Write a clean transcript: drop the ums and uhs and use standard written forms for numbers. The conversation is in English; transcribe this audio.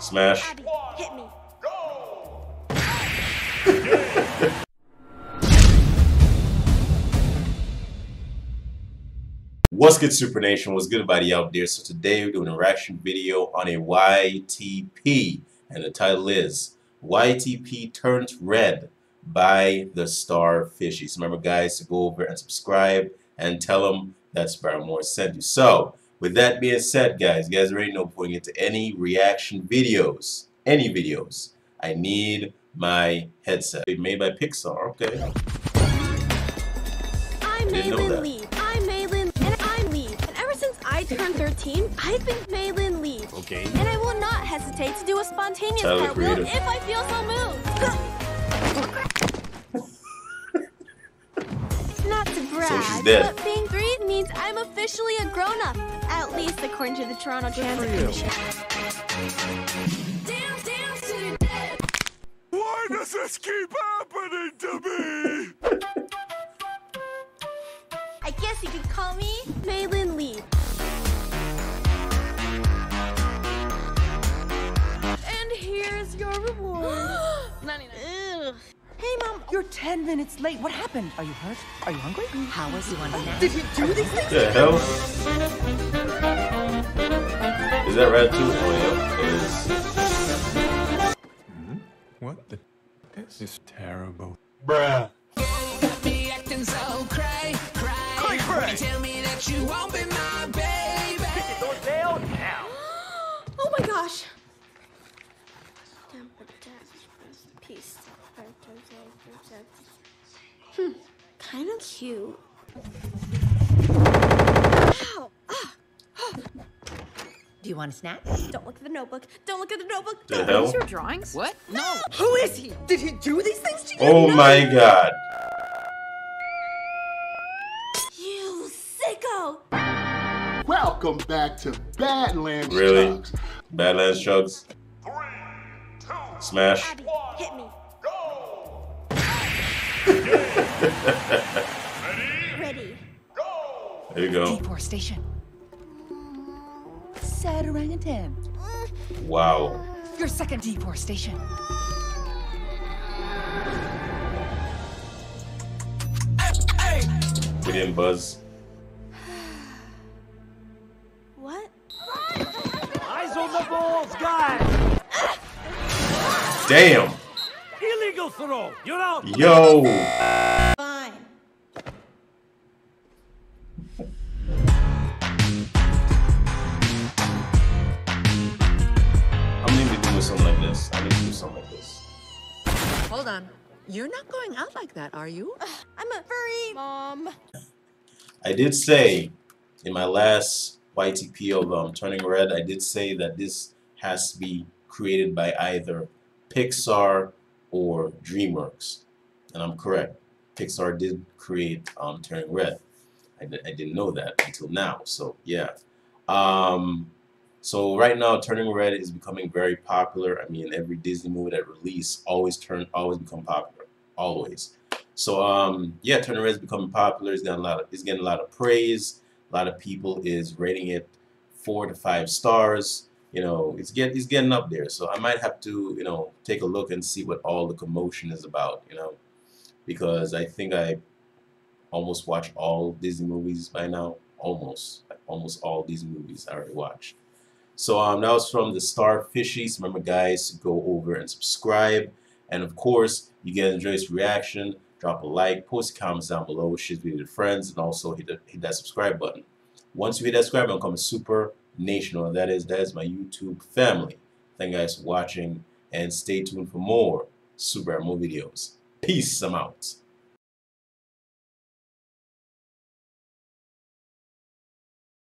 Smash. Abby, hit me. What's good, SuperNation? What's good, everybody out there? So today we're doing a reaction video on a YTP, and the title is YTP Turns Red by the Starfishies. Remember, guys, to go over and subscribe and tell them that's Barrymore sent you. So, with that being said, guys, you guys already know, putting into any reaction videos, I need my headset. Made by Pixar, okay. I'm Meilin Lee. I'm Meilin, and I'm Lee. And ever since I turned 13, I've been Meilin Lee. Okay. And I will not hesitate to do a spontaneous cartwheel if I feel so moved. Not to brag, so she's dead. But being three means I'm officially a grown-up. At least according to the Toronto Journal. Why does this keep happening to me? I guess you could call me Meilin Lee. And here's your reward. 99. Ugh. Hey, Mom, you're 10 minutes late. What happened? Are you hurt? Are you hungry? How was you on that? Did you do these things? The hell? Is that right, too? Oh, yeah. It is. What the? This is terrible. Bruh. Be acting so cray, cray. Cray. Tell me that you won't be my baby. Get the door down now. Oh my gosh. Peace. Kind of cute. Ow. Do you want a snack? Don't look at the notebook. Don't look at the notebook. The hell? These are drawings? What? No. Who is he? Did he do these things to you? Oh my god. You sicko. Welcome back to Badlands. Really? Chugs. Badlands Chugs. 3, 2, smash. Abby, hit me. Go. Ready? Go. There you go. Deforestation. Sad orangutan. Wow. Your second deforestation. Put in Buzz. What? Eyes on the balls, guys. Damn. Illegal throw. You're out. Yo. Fine. I need to do something like this. Hold on. You're not going out like that, are you? I'm a furry mom. I did say in my last YTP of Turning Red, I did say that this has to be created by either Pixar or DreamWorks. And I'm correct. Pixar did create Turning Red. I didn't know that until now. So, yeah. So right now, Turning Red is becoming very popular. I mean, every Disney movie that released always become popular, always. So yeah, Turning Red is becoming popular. It's getting a lot of praise. A lot of people is rating it 4 to 5 stars. You know, it's getting up there. So I might have to, you know, take a look and see what all the commotion is about. You know, because I think I almost watch all Disney movies by now. Almost all these movies I already watched. So that was from the Starfishies. Remember, guys, to go over and subscribe. And of course, you guys enjoy this reaction, drop a like, post comments down below, share with your friends, and also hit that subscribe button. Once you hit that subscribe button, become Super National. That is my YouTube family. Thank you guys for watching, and stay tuned for more Superbarrymore videos. Peace, I'm out.